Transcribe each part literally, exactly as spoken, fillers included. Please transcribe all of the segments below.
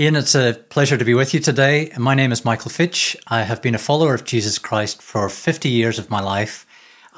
Ian, it's a pleasure to be with you today. My name is Michael Fitch. I have been a follower of Jesus Christ for fifty years of my life.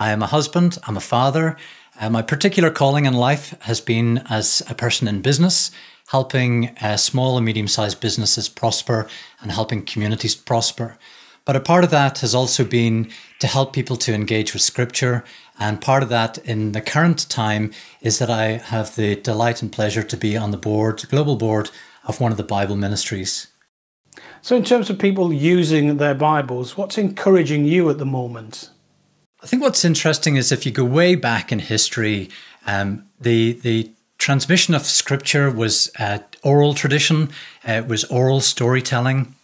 I am a husband, I'm a father. Uh, my particular calling in life has been as a person in business, helping uh, small and medium-sized businesses prosper and helping communities prosper. But a part of that has also been to help people to engage with Scripture. And part of that in the current time is that I have the delight and pleasure to be on the board, the global board of one of the Bible ministries. So in terms of people using their Bibles, what's encouraging you at the moment? I think what's interesting is if you go way back in history, um, the, the transmission of Scripture was uh, oral tradition, uh, it was oral storytelling.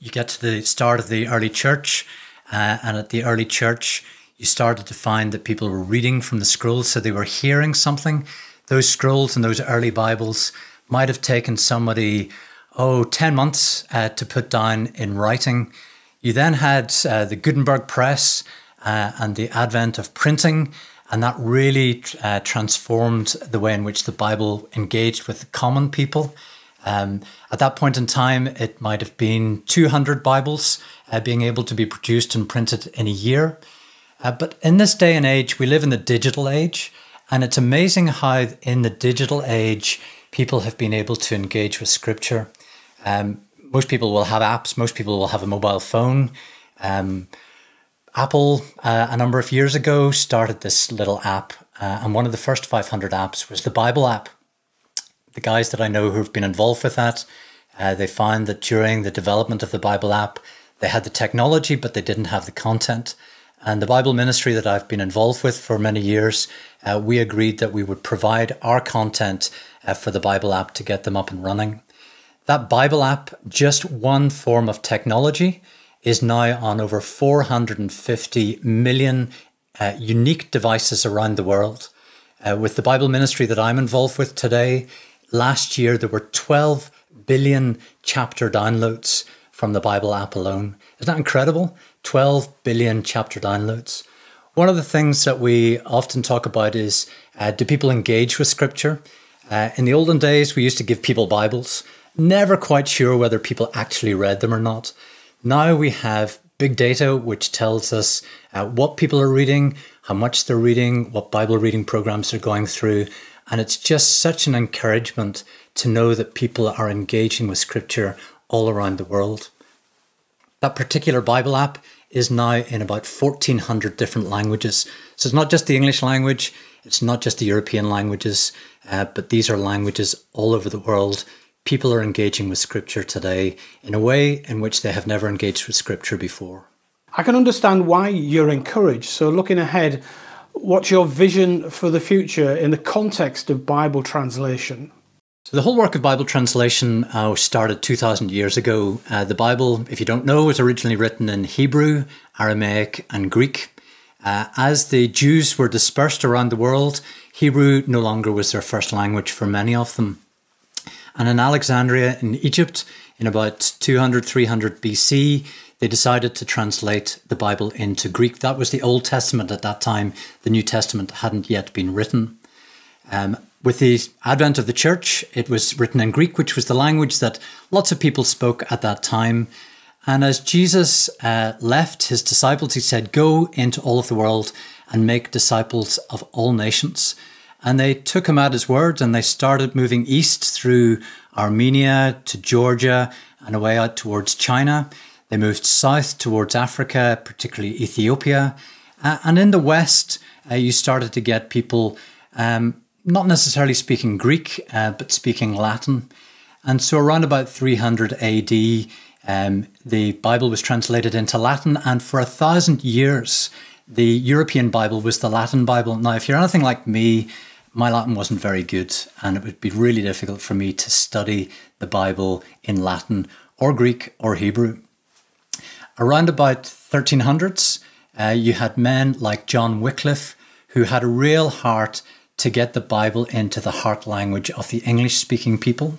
You get to the start of the early church, uh, and at the early church, you started to find that people were reading from the scrolls, so they were hearing something. Those scrolls and those early Bibles might have taken somebody, oh, ten months uh, to put down in writing. You then had uh, the Gutenberg Press uh, and the advent of printing, and that really uh, transformed the way in which the Bible engaged with the common people. Um, at that point in time, it might have been two hundred Bibles uh, being able to be produced and printed in a year. Uh, but in this day and age, we live in the digital age, and it's amazing how in the digital age, people have been able to engage with Scripture. Um, most people will have apps, most people will have a mobile phone. Um, Apple, uh, a number of years ago, started this little app, uh, and one of the first five hundred apps was the Bible app. The guys that I know who've been involved with that, uh, they found that during the development of the Bible app, they had the technology, but they didn't have the content. And the Bible ministry that I've been involved with for many years, uh, we agreed that we would provide our content uh, for the Bible app to get them up and running. That Bible app, just one form of technology, is now on over four hundred fifty million uh, unique devices around the world. Uh, with the Bible ministry that I'm involved with today, last year, there were twelve billion chapter downloads from the Bible app alone. Isn't that incredible? twelve billion chapter downloads. One of the things that we often talk about is, uh, do people engage with Scripture? Uh, in the olden days, we used to give people Bibles, never quite sure whether people actually read them or not. Now we have big data, which tells us uh, what people are reading, how much they're reading, what Bible reading programs they're going through. And it's just such an encouragement to know that people are engaging with Scripture all around the world. That particular Bible app is now in about fourteen hundred different languages. So it's not just the English language, it's not just the European languages, uh, but these are languages all over the world. People are engaging with Scripture today in a way in which they have never engaged with Scripture before. I can understand why you're encouraged. So looking ahead, what's your vision for the future in the context of Bible translation? So the whole work of Bible translation uh, started two thousand years ago. Uh, the Bible, if you don't know, was originally written in Hebrew, Aramaic and Greek. Uh, as the Jews were dispersed around the world, Hebrew no longer was their first language for many of them. And in Alexandria in Egypt, in about two hundred, three hundred B C, they decided to translate the Bible into Greek. That was the Old Testament at that time. The New Testament hadn't yet been written. Um, with the advent of the church, it was written in Greek, which was the language that lots of people spoke at that time. And as Jesus uh, left his disciples, he said, "Go into all of the world and make disciples of all nations." And they took him at his word and they started moving east through Armenia to Georgia and away out towards China. They moved south towards Africa, particularly Ethiopia. Uh, and in the West, uh, you started to get people um, not necessarily speaking Greek, uh, but speaking Latin. And so around about three hundred A D, um, the Bible was translated into Latin. And for a thousand years, the European Bible was the Latin Bible. Now, if you're anything like me, my Latin wasn't very good. And it would be really difficult for me to study the Bible in Latin or Greek or Hebrew. Around about thirteen hundreds, uh, you had men like John Wycliffe, who had a real heart to get the Bible into the heart language of the English-speaking people.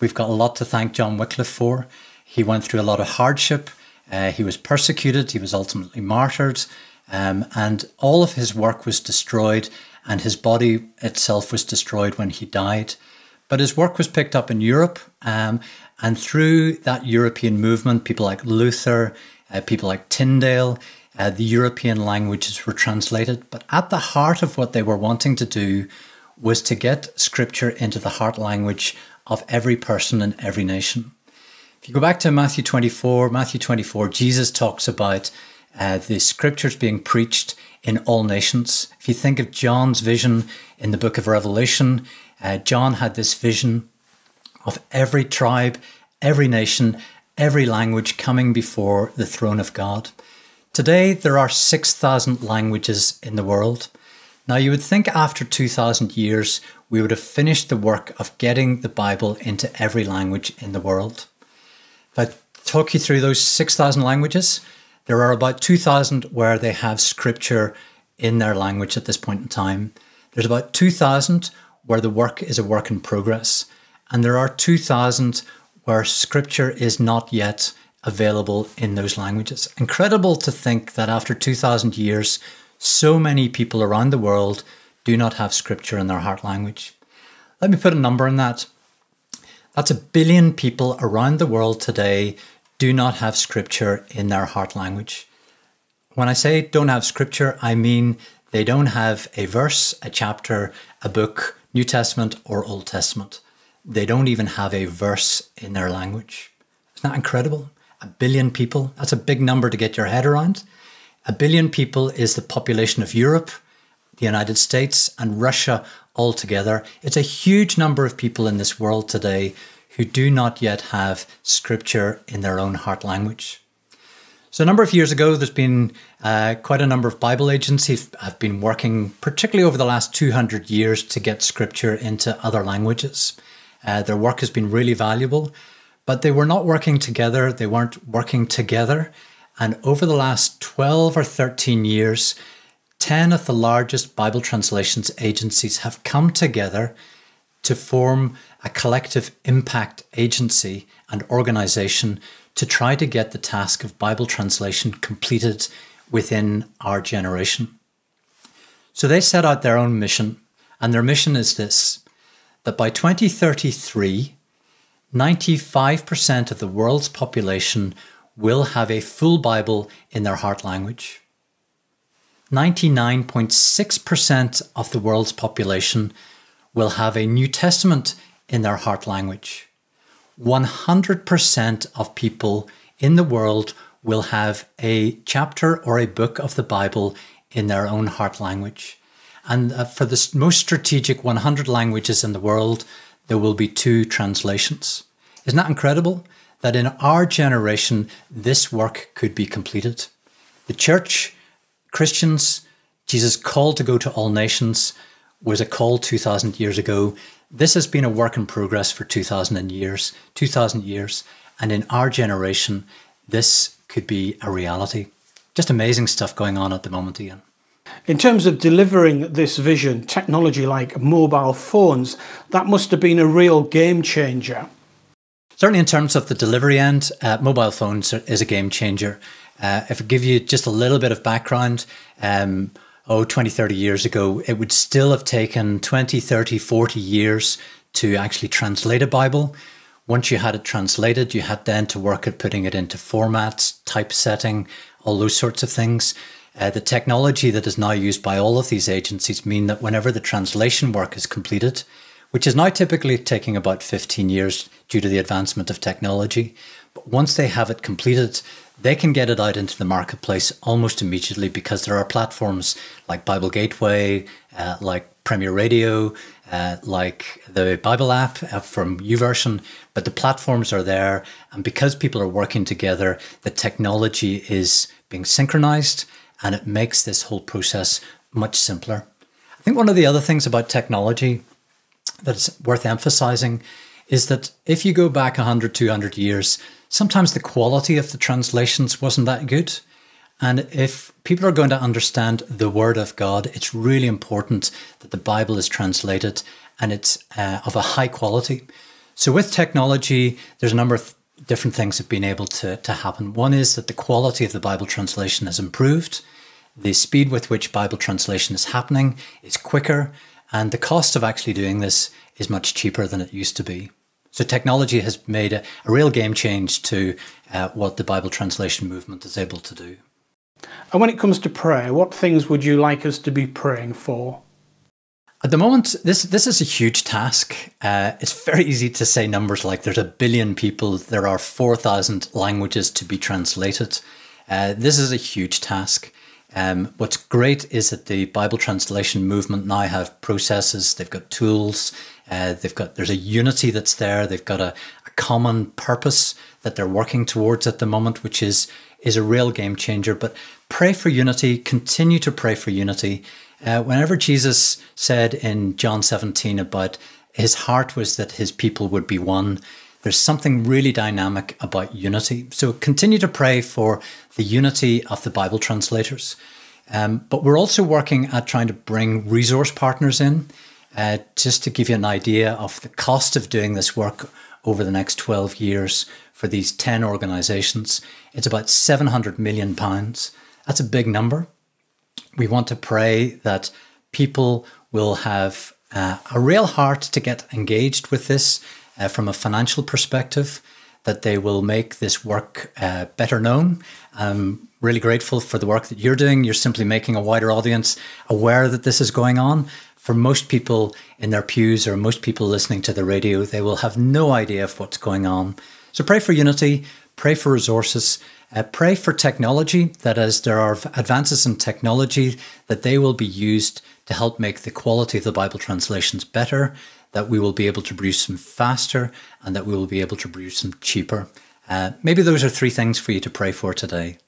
We've got a lot to thank John Wycliffe for. He went through a lot of hardship. Uh, he was persecuted. He was ultimately martyred. Um, and all of his work was destroyed, and his body itself was destroyed when he died. But his work was picked up in Europe, um, and through that European movement, people like Luther, uh, people like Tyndale, uh, the European languages were translated. But at the heart of what they were wanting to do was to get scripture into the heart language of every person in every nation. If you go back to Matthew twenty-four, Matthew twenty-four, Jesus talks about uh, the scriptures being preached in all nations. If you think of John's vision in the book of Revelation, uh, John had this vision of every tribe, every nation, every language coming before the throne of God. Today, there are six thousand languages in the world. Now, you would think after two thousand years, we would have finished the work of getting the Bible into every language in the world. If I talk you through those six thousand languages, there are about two thousand where they have scripture in their language at this point in time. There's about two thousand where the work is a work in progress. And there are two thousand where scripture is not yet available in those languages. Incredible to think that after two thousand years, so many people around the world do not have scripture in their heart language. Let me put a number on that. That's a billion people around the world today do not have scripture in their heart language. When I say don't have scripture, I mean they don't have a verse, a chapter, a book, New Testament or Old Testament. They don't even have a verse in their language. Isn't that incredible? A billion people, that's a big number to get your head around. A billion people is the population of Europe, the United States and Russia altogether. It's a huge number of people in this world today who do not yet have scripture in their own heart language. So a number of years ago, there's been uh, quite a number of Bible agencies have been working, particularly over the last two hundred years, to get scripture into other languages. Uh, their work has been really valuable, but they were not working together. They weren't working together. And over the last twelve or thirteen years, ten of the largest Bible translations agencies have come together to form a collective impact agency and organization to try to get the task of Bible translation completed within our generation. So they set out their own mission, and their mission is this, that by twenty thirty-three, ninety-five percent of the world's population will have a full Bible in their heart language. ninety-nine point six percent of the world's population will have a New Testament in their heart language. one hundred percent of people in the world will have a chapter or a book of the Bible in their own heart language. And for the most strategic one hundred languages in the world, there will be two translations. Isn't that incredible? That in our generation, this work could be completed. The church, Christians, Jesus' call to go to all nations was a call two thousand years ago. This has been a work in progress for two thousand years, two thousand years. And in our generation, this could be a reality. Just amazing stuff going on at the moment, Ian. In terms of delivering this vision, technology like mobile phones, that must have been a real game changer. Certainly in terms of the delivery end, uh, mobile phones are, is a game changer. Uh, if I give you just a little bit of background, um, oh, twenty, thirty years ago, it would still have taken twenty, thirty, forty years to actually translate a Bible. Once you had it translated, you had then to work at putting it into formats, typesetting, all those sorts of things. Uh, the technology that is now used by all of these agencies mean that whenever the translation work is completed, which is now typically taking about fifteen years due to the advancement of technology. But once they have it completed, they can get it out into the marketplace almost immediately because there are platforms like Bible Gateway, uh, like Premier Radio, uh, like the Bible app uh, from YouVersion, but the platforms are there. And because people are working together, the technology is being synchronized and it makes this whole process much simpler. I think one of the other things about technology that's worth emphasizing is that if you go back one hundred, two hundred years, sometimes the quality of the translations wasn't that good. And if people are going to understand the Word of God, it's really important that the Bible is translated and it's uh, of a high quality. So with technology, there's a number of different things that have been able to, to happen. One is that the quality of the Bible translation has improved. The speed with which Bible translation is happening is quicker. And the cost of actually doing this is much cheaper than it used to be. So technology has made a, a real game change to uh, what the Bible translation movement is able to do. And when it comes to prayer, what things would you like us to be praying for? At the moment, this, this is a huge task. Uh, it's very easy to say numbers like there's a billion people, there are four thousand languages to be translated. Uh, this is a huge task. Um, what's great is that the Bible translation movement now have processes, they've got tools, uh, they've got there's a unity that's there, they've got a, a common purpose that they're working towards at the moment, which is, is a real game changer. But pray for unity, continue to pray for unity. Uh, whenever Jesus said in John seventeen about his heart was that his people would be one, there's something really dynamic about unity. So continue to pray for the unity of the Bible translators. Um, but we're also working at trying to bring resource partners in, uh, just to give you an idea of the cost of doing this work over the next twelve years for these ten organizations. It's about seven hundred million pounds. That's a big number. We want to pray that people will have uh, a real heart to get engaged with this uh, from a financial perspective, that they will make this work uh, better known. I'm really grateful for the work that you're doing. You're simply making a wider audience aware that this is going on. For most people in their pews or most people listening to the radio, they will have no idea of what's going on. So pray for unity, pray for resources, Uh, pray for technology, that as there are advances in technology, that they will be used to help make the quality of the Bible translations better, that we will be able to produce them faster, and that we will be able to produce them cheaper. Uh, maybe those are three things for you to pray for today.